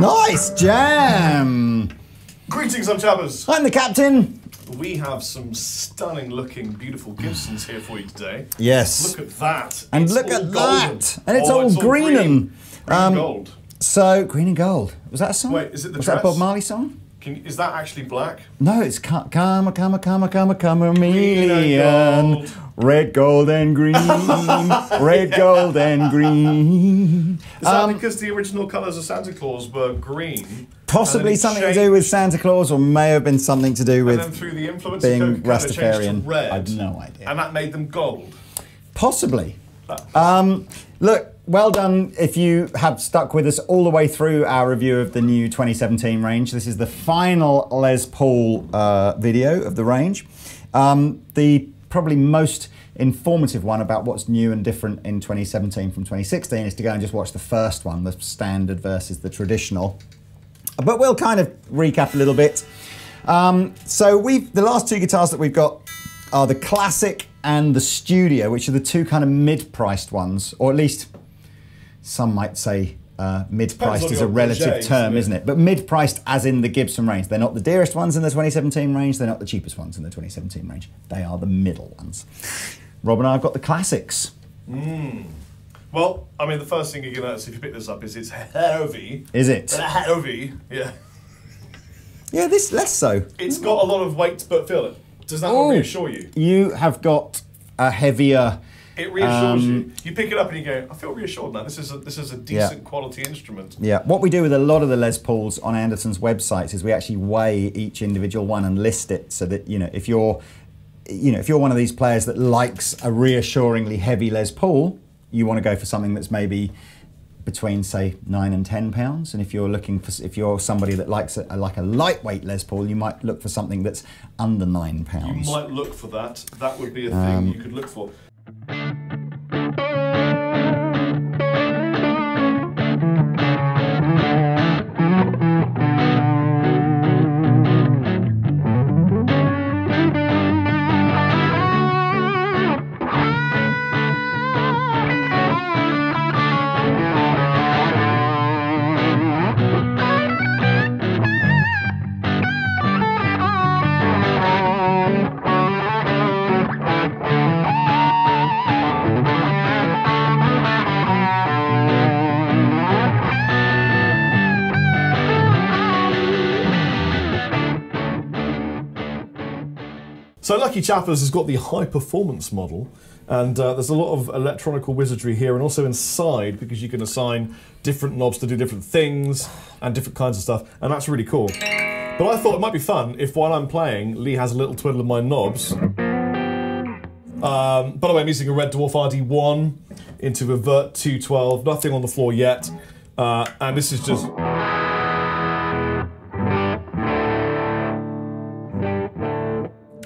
Nice jam! Greetings, I'm Chappers. I'm the Captain. We have some stunning looking, beautiful Gibsons here for you today. Yes. Look at that. And it's look at golden. That. And it's all green and gold. So, green and gold. Was that a song? Wait, is it the Was dress? That a Bob Marley song? Is that actually black? No, it's chameleon. Red, gold, and green. Red, gold, and green. Is that because the original colours of Santa Claus were green? Possibly something changed. To do with Santa Claus, or may have been something to do with and then through the influence being Rastafarian. To red, I have no idea. And that made them gold? Possibly. Look, well done if you have stuck with us all the way through our review of the new 2017 range. This is the final Les Paul video of the range. The probably most informative one about what's new and different in 2017 from 2016 is to go and just watch the first one, the standard versus the traditional. But we'll kind of recap a little bit. So the last two guitars that we've got are the Classic and the Studio, which are the two kind of mid-priced ones, or at least some might say mid-priced is a relative term, isn't it? But mid-priced as in the Gibson range. They're not the dearest ones in the 2017 range, they're not the cheapest ones in the 2017 range. They are the middle ones. Rob and I have got the Classics. Mm. Well, I mean, the first thing you're going to notice if you pick this up is it's heavy. Is it? Heavy, yeah. Yeah, this less so. It's got a lot of weight, but feel it. Does that not reassure you? You have got a heavier... It reassures you. You pick it up and you go, I feel reassured now. This is a decent quality instrument. Yeah. What we do with a lot of the Les Pauls on Anderson's websites is we actually weigh each individual one and list it so that, you know, if you're one of these players that likes a reassuringly heavy Les Paul, you want to go for something that's maybe between, say, £9 and £10, and if you're somebody that likes a lightweight Les Paul, you might look for something that's under £9. You might look for that. That would be a thing you could look for. So Lucky Chappers has got the high-performance model, and there's a lot of electronical wizardry here, and also inside, because you can assign different knobs to do different things, and different kinds of stuff, and that's really cool. But I thought it might be fun if, while I'm playing, Lee has a little twiddle of my knobs. By the way, I'm using a Red Dwarf RD1 into Revert 212, nothing on the floor yet, and this is just...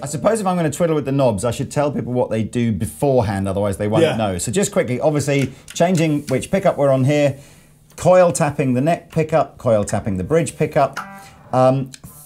I suppose if I'm going to twiddle with the knobs, I should tell people what they do beforehand, otherwise they won't know. So just quickly, obviously, changing which pickup we're on here, coil tapping the neck pickup, coil tapping the bridge pickup,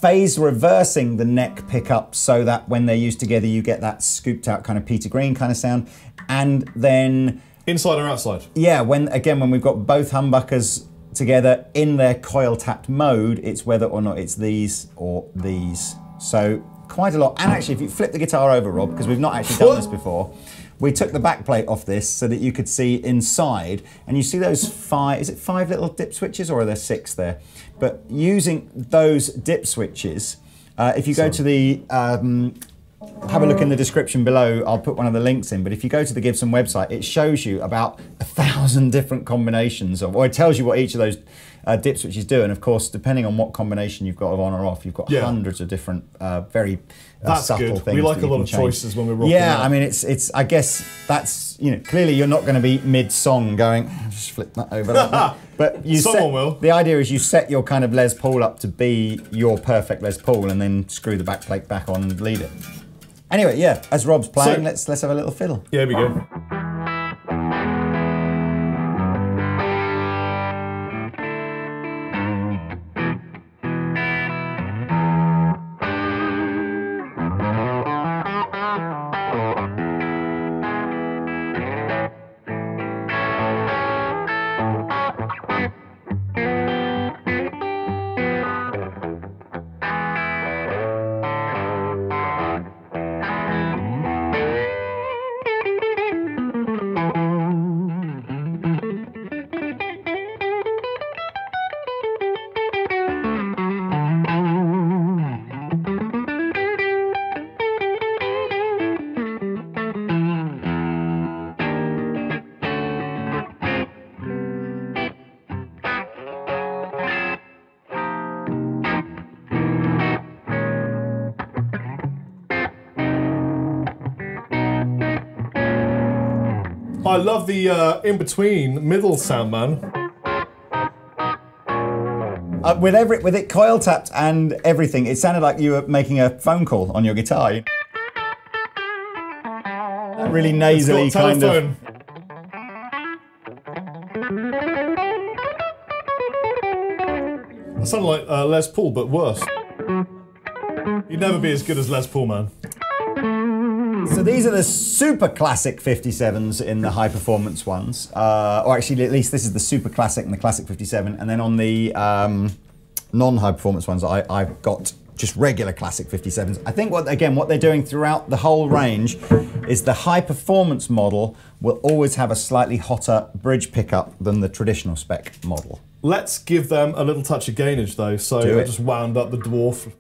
phase reversing the neck pickup so that when they're used together, you get that scooped out kind of Peter Green kind of sound, and then... Inside or outside? Yeah, when we've got both humbuckers together in their coil tapped mode, it's whether or not it's these or these. So... quite a lot. And actually, if you flip the guitar over, Rob, because we've not actually done this before, we took the back plate off this so that you could see inside, and you see those five little dip switches, or are there six there? But using those dip switches, if you go to the, have a look in the description below, I'll put one of the links in, but if you go to the Gibson website, it shows you about 1,000 different combinations of, or it tells you what each of those dip switches do, and of course, depending on what combination you've got of on or off, you've got hundreds of different very subtle things. That's good. We like a lot of choices when we're rocking. Yeah, I mean, it's. I guess that's, you know, clearly you're not going to be mid-song going just flip that over. Like that. But you The idea is you set your kind of Les Paul up to be your perfect Les Paul, and then screw the back plate back on and lead it. Anyway, yeah, as Rob's playing, so, let's have a little fiddle. Yeah, here we go. I love the in-between middle sound, man. With it coil tapped and everything, it sounded like you were making a phone call on your guitar. That really nasally kind of. I sound like Les Paul, but worse. You'd never be as good as Les Paul, man. So these are the super classic 57s in the high performance ones. Or actually, at least this is the super classic and the classic 57. And then on the non-high performance ones, I've got just regular classic 57s. I think, what they're doing throughout the whole range is the high performance model will always have a slightly hotter bridge pickup than the traditional spec model. Let's give them a little touch of gainage though, so I just wound up the Dwarf.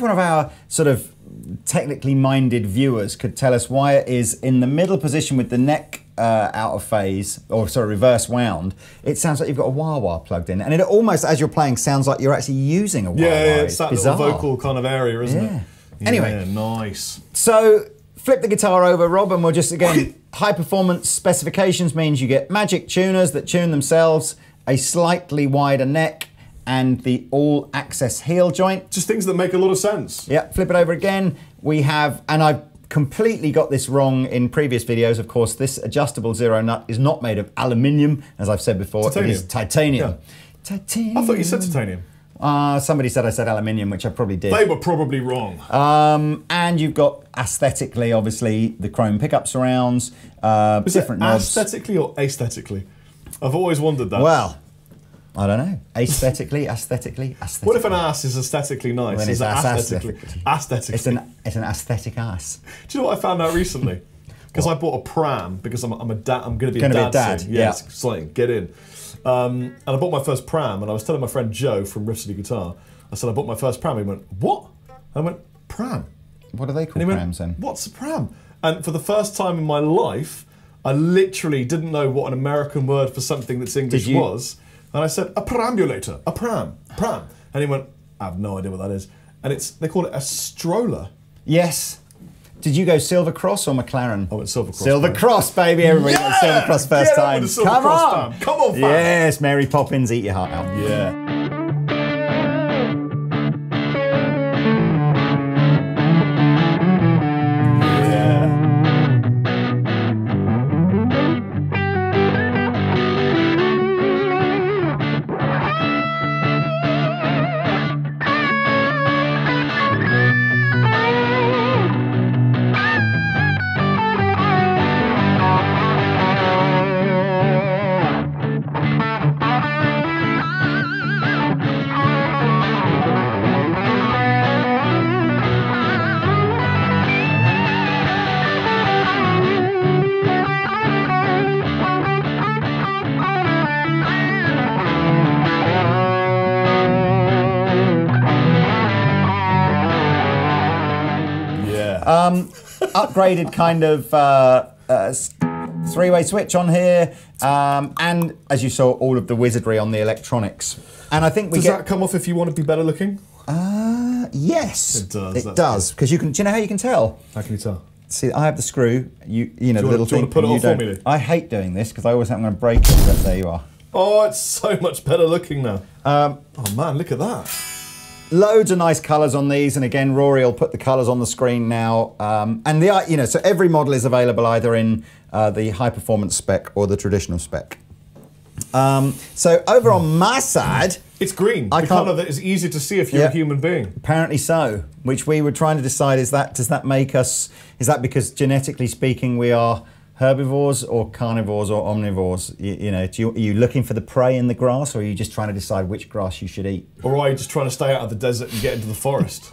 One of our sort of technically minded viewers could tell us why it is in the middle position with the neck out of phase, or sorry, reverse wound, it sounds like you've got a wah-wah plugged in. And it almost, as you're playing, sounds like you're actually using a wah-wah. Yeah, it's that bizarre little vocal kind of area, isn't it? Yeah. Anyway. Nice. So flip the guitar over, Rob, and we'll just, again, high performance specifications means you get magic tuners that tune themselves, a slightly wider neck, and the all-access heel joint. Just things that make a lot of sense. Yeah, flip it over again. We have, and I've completely got this wrong in previous videos, of course, this adjustable zero nut is not made of aluminium, as I've said before, titanium. It is titanium. Yeah. Titanium. I thought you said titanium. Somebody said I said aluminium, which I probably did. They were probably wrong. And you've got aesthetically, obviously, the chrome pickup surrounds, different knobs. Aesthetically or aesthetically? I've always wondered that. Well, I don't know. Aesthetically, aesthetically, aesthetically. What if an ass is aesthetically nice? When it's aesthetically. Aesthetically. It's an aesthetic ass. Do you know what I found out recently? Because I bought a pram because I'm going to be a dad soon. Yeah, it's exciting. Get in. And I bought my first pram, and I was telling my friend Joe from Riff City Guitar. I said I bought my first pram. He went, "What?" And I went, "Pram." What are they called? Prams then? What's a pram? And for the first time in my life, I literally didn't know what an American word for something that's English was. And I said, a perambulator, a pram. And he went, I have no idea what that is. And it's, they call it a stroller. Yes. Did you go Silver Cross or McLaren? I went Silver Cross. Silver Cross, baby, everybody went Silver Cross first time. Come on. Come on, fam. Yes, Mary Poppins, eat your heart out. Yeah. Upgraded kind of three-way switch on here, and as you saw, all of the wizardry on the electronics. And I think we does that come off if you want to be better looking? Yes, it does. It does, because you can. Do you know how you can tell? How can you tell? See, I have the screw. You know, the little thing. Do you want to put it on for me? I hate doing this because I always think I'm going to break it. But there you are. Oh, it's so much better looking now. Oh man, look at that. Loads of nice colours on these, and again, Rory will put the colours on the screen now. And the so every model is available either in the high performance spec or the traditional spec. So over on my side, It's green. The colour that is easy to see if you're a human being. Apparently so. Which we were trying to decide, is that, does that make us, is that because genetically speaking we are herbivores or carnivores or omnivores? You know, are you looking for the prey in the grass, or are you just trying to decide which grass you should eat? Or are you just trying to stay out of the desert and get into the forest?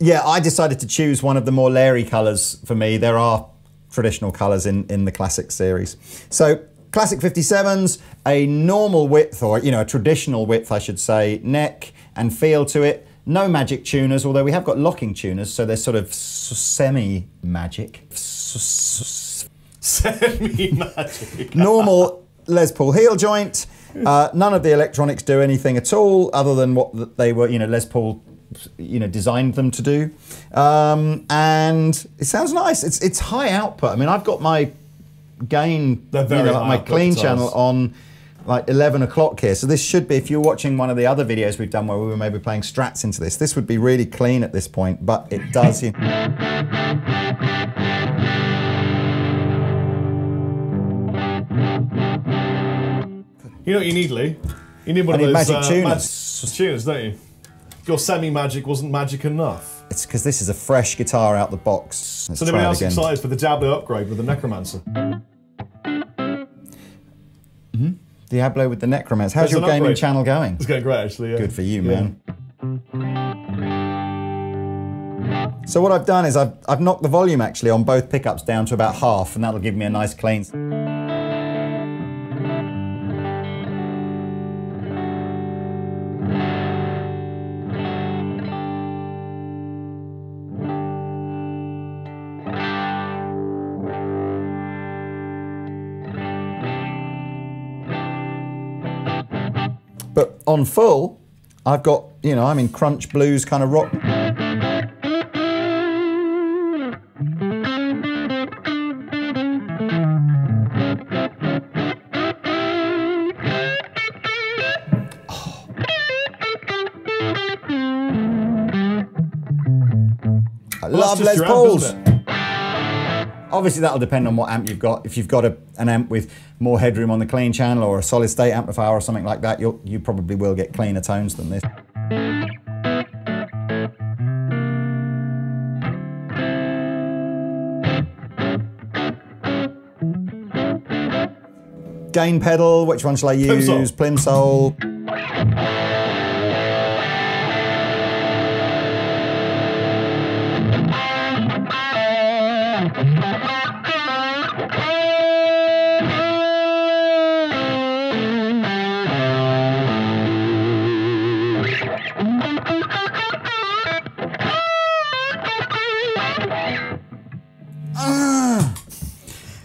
Yeah, I decided to choose one of the more leery colours for me. There are traditional colours in the classic series. So classic 57s, a normal width, or you know, a traditional width I should say, neck and feel to it. No magic tuners, although we have got locking tuners, so they're sort of semi-magic. Semi-magic. Normal Les Paul heel joint. None of the electronics do anything at all, other than what they were, you know, Les Paul, you know, designed them to do. And it sounds nice. It's high output. I mean, I've got my gain, you know, like my clean channel on like 11 o'clock here. So this should be, if you're watching one of the other videos we've done where we were maybe playing strats into this, this would be really clean at this point, but it does. You know what you need, Lee? You need one of those magic tuners, don't you? Your semi-magic wasn't magic enough. It's because this is a fresh guitar out the box. Let's so nobody else excited for the Diablo upgrade with the Necromancer? Mm-hmm. Diablo with the Necromancer. How's your gaming channel going? It's going great, actually, yeah. Good for you, man. So what I've done is I've knocked the volume, actually, on both pickups down to about half, and that'll give me a nice clean... But on full, I've got, you know, I'm in crunch blues kind of rock. Oh. I love Les Pauls. Obviously that'll depend on what amp you've got. If you've got an amp with more headroom on the clean channel or a solid state amplifier or something like that, you probably will get cleaner tones than this. Gain pedal, which one shall I use? Plimsoll.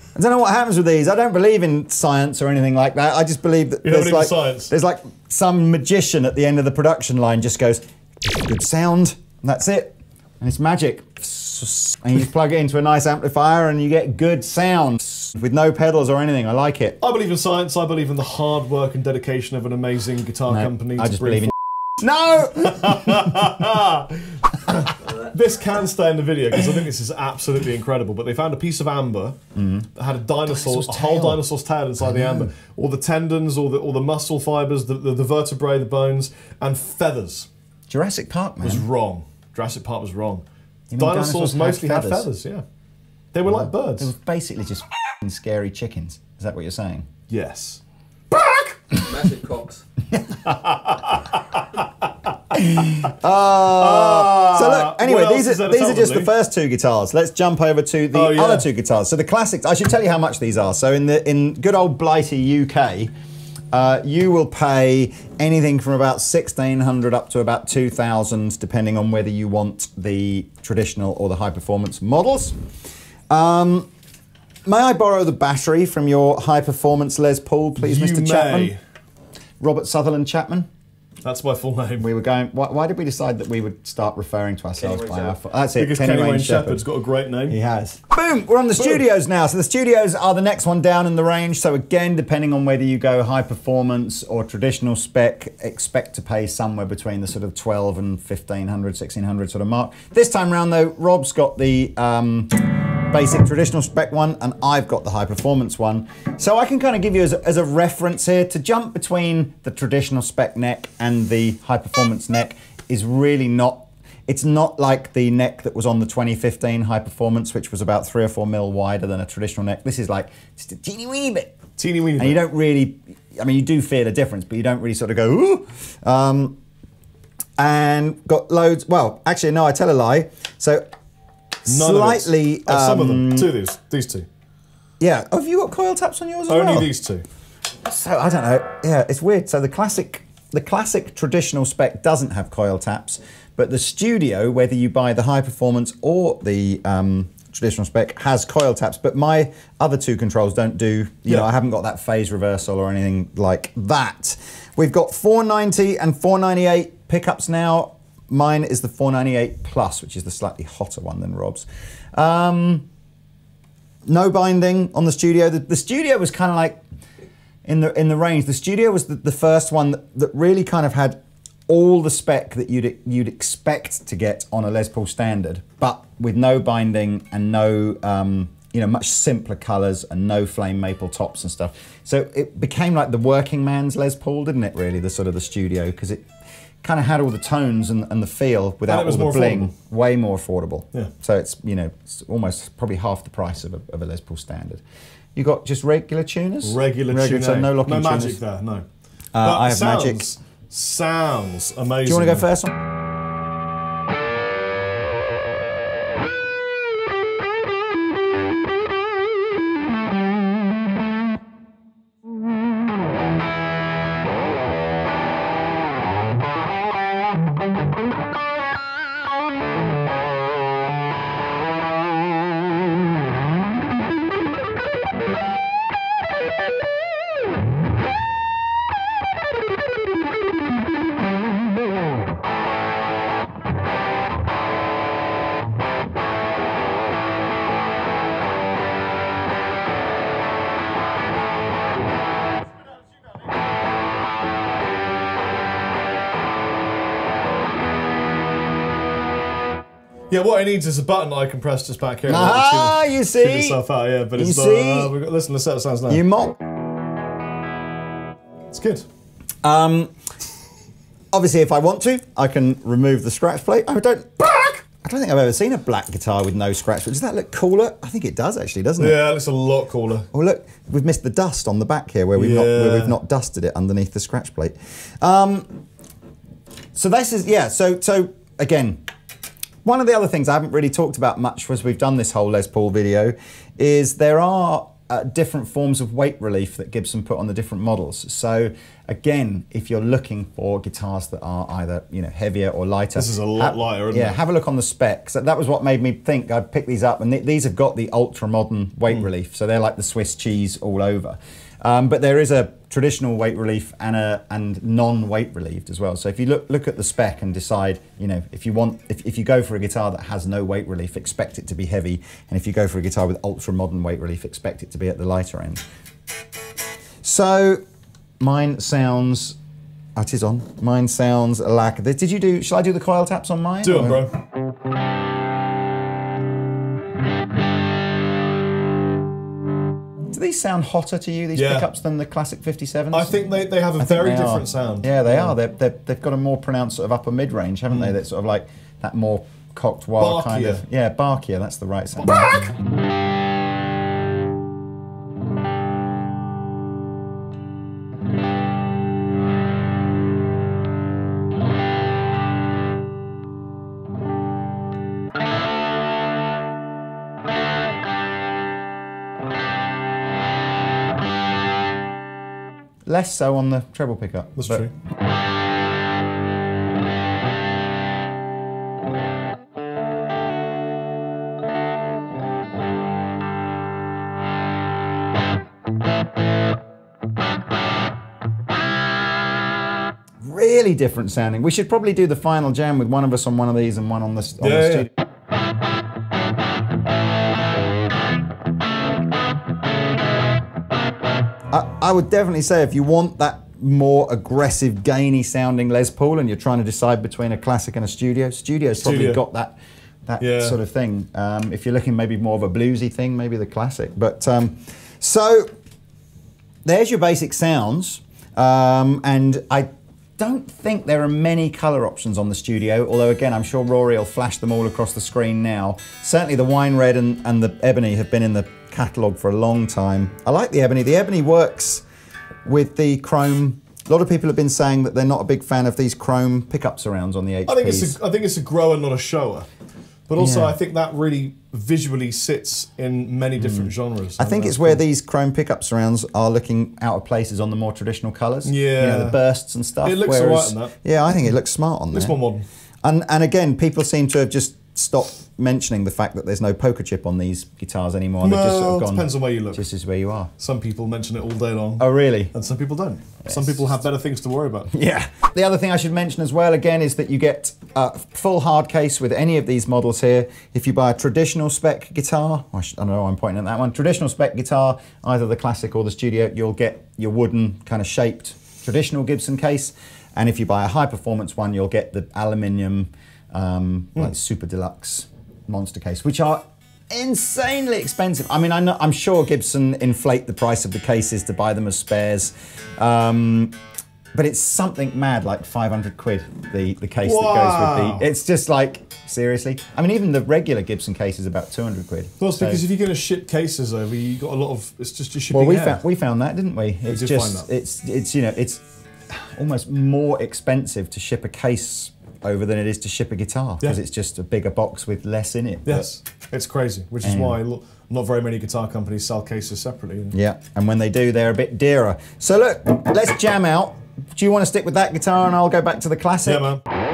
I don't know what happens with these. I don't believe in science or anything like that. I just believe that there's like some magician at the end of the production line just goes, good sound, and that's it. And it's magic. And you plug it into a nice amplifier and you get good sound with no pedals or anything. I like it. I believe in science. I believe in the hard work and dedication of an amazing guitar company. I just believe in No! This can stay in the video because I think this is absolutely incredible. But they found a piece of amber that had a whole dinosaur's tail inside the amber. All the tendons, all the muscle fibers, the vertebrae, the bones, and feathers. Jurassic Park, man. Was wrong. Jurassic Park was wrong. Dinosaurs mostly had feathers, yeah. They were like birds. They were basically just scary chickens. Is that what you're saying? Yes. Bark! Massive cocks. So look, anyway, these are just the first two guitars. Let's jump over to the other two guitars. So the classics, I should tell you how much these are. So in good old Blighty UK, you will pay anything from about 1,600 up to about 2,000, depending on whether you want the traditional or the high performance models. May I borrow the battery from your high performance Les Paul, please, Mr. Chapman? Robert Sutherland Chapman. That's my full name. We were going. Why did we decide that we would start referring to ourselves by our full name? That's it. Because Kenny Wayne Shepherd's got a great name. He has. Boom! We're on the studios now. So the studios are the next one down in the range. So again, depending on whether you go high performance or traditional spec, expect to pay somewhere between the sort of 1,200 and 1,500, 1,600 sort of mark. This time round, though, Rob's got the basic traditional spec one, and I've got the high performance one. So I can kind of give you as a reference here. To jump between the traditional spec neck and the high performance neck is really not, it's not like the neck that was on the 2015 high performance, which was about 3 or 4 mil wider than a traditional neck. This is like just a teeny weeny bit. Teeny weeny bit. And you don't really, I mean, you do feel the difference, but you don't really sort of go, ooh. And got loads, well, actually, no, I tell a lie. So none slightly. Of some of them, two of these two. Yeah, oh, have you got coil taps on yours as well? Only these two. So I don't know, yeah, it's weird. So the classic traditional spec doesn't have coil taps, but the Studio, whether you buy the high performance or the traditional spec, has coil taps, but my other two controls don't do, you know, I haven't got that phase reversal or anything like that. We've got 490 and 498 pickups now. Mine is the 498 Plus, which is the slightly hotter one than Rob's. No binding on the Studio. The Studio was kind of like, in the range, the Studio was the first one that really kind of had all the spec that you'd expect to get on a Les Paul standard, but with no binding and no, you know, much simpler colors and no flame maple tops and stuff. So it became like the working man's Les Paul, didn't it, really, the sort of the Studio, because it kind of had all the tones and the feel without all the bling, affordable. Way more affordable. Yeah. So it's, you know, it's almost probably half the price of a Les Paul standard. You got just regular tuners? Regular tuners. So no locking tuners. No magic there, no. I have magic. Sounds amazing. Do you want to go first one? Yeah, what it needs is a button I can press just back here. Ah, you see? Tune itself out, yeah, but it's not. Listen, the set sounds now. You mock. It's good. Obviously, if I want to, I can remove the scratch plate. I don't think I've ever seen a black guitar with no scratch plate. Does that look cooler? I think it does, actually, doesn't it? Yeah, it looks a lot cooler. Oh, look, we've missed the dust on the back here where we've not dusted it underneath the scratch plate. So this is, yeah, so again, one of the other things I haven't really talked about much as we've done this whole Les Paul video is there are different forms of weight relief that Gibson put on the different models. So again, if you're looking for guitars that are either, you know, heavier or lighter. This is a lot lighter, isn't it? Yeah, have a look on the specs. That was what made me think I'd pick these up, and these have got the ultra modern weight relief. So they're like the Swiss cheese all over. But there is a traditional weight relief and non-weight relieved as well. So if you look at the spec and decide, you know, if you go for a guitar that has no weight relief, expect it to be heavy, and if you go for a guitar with ultra modern weight relief, expect it to be at the lighter end. So mine sounds, oh, it is on. Mine sounds like. Did you do? Shall I do the coil taps on mine? Do it, bro. Do these sound hotter to you, these pickups, than the classic 57s? I think they have a very different sound. Yeah, they are. They've got a more pronounced sort of upper mid-range, haven't they? That's sort of like that more cocked wire kind of. Yeah, barkier, that's the right sound. Bark! Less so on the treble pickup. That's true. Really different sounding. We should probably do the final jam with one of us on one of these and one on the, on the Studio. I would definitely say if you want that more aggressive, gainy sounding Les Paul and you're trying to decide between a classic and a Studio's probably got that that sort of thing. If you're looking maybe more of a bluesy thing, maybe the classic. But so there's your basic sounds, and I don't think there are many color options on the studio, although again, I'm sure Rory will flash them all across the screen now. Certainly the wine red and the ebony have been in the catalog for a long time. I like the ebony. The ebony works with the chrome. A lot of people have been saying that they're not a big fan of these chrome pickup surrounds on the HPs. I think it's a grower, not a shower. But also I think that really visually sits in many different genres. I think it's where these chrome pickup surrounds are looking out of places on the more traditional colours. Yeah. You know, the bursts and stuff. It looks alright on that. Yeah, I think it looks smart on that. Looks more modern. And again, people seem to have just stopped mentioning the fact that there's no poker chip on these guitars anymore. No, just sort of gone, depends on where you look. This is where you are. Some people mention it all day long. Oh, really? And some people don't. Yes. Some people have better things to worry about. Yeah. The other thing I should mention as well, again, is that you get a full hard case with any of these models here. If you buy a traditional spec guitar, I don't know why I'm pointing at that one, traditional spec guitar, either the classic or the studio, you'll get your wooden kind of shaped traditional Gibson case. And if you buy a high performance one, you'll get the aluminium like super deluxe monster case, which are insanely expensive. I mean, I'm sure Gibson inflate the price of the cases to buy them as spares, but it's something mad like 500 quid, the case that goes with the, it's just like, seriously. I mean, even the regular Gibson case is about 200 quid. Well, it's because if you're going to ship cases over, you got a lot of, it's just shipping. Well, we found that, didn't we? It's just, it's, you know, it's almost more expensive to ship a case over than it is to ship a guitar, because it's just a bigger box with less in it. Yes, it's crazy, which is why not very many guitar companies sell cases separately. Yeah, and when they do, they're a bit dearer. So look, let's jam out. Do you want to stick with that guitar and I'll go back to the classic? Yeah, man.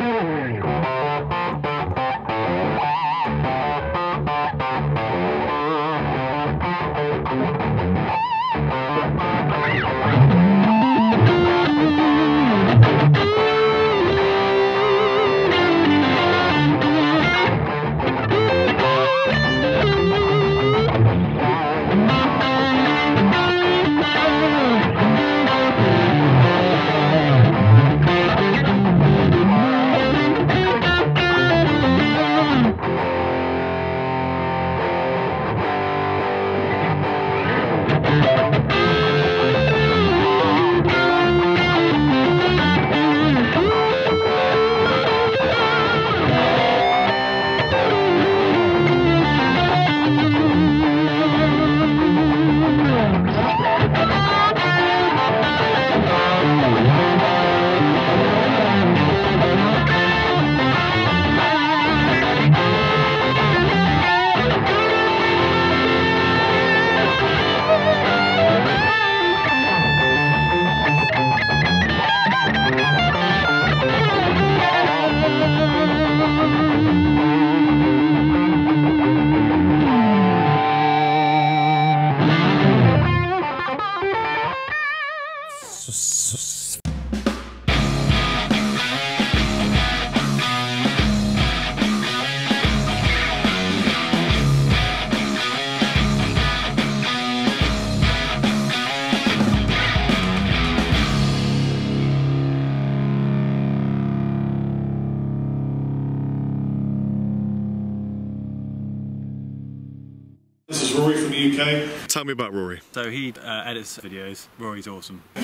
Tell me about Rory. So he edits videos. Rory's awesome.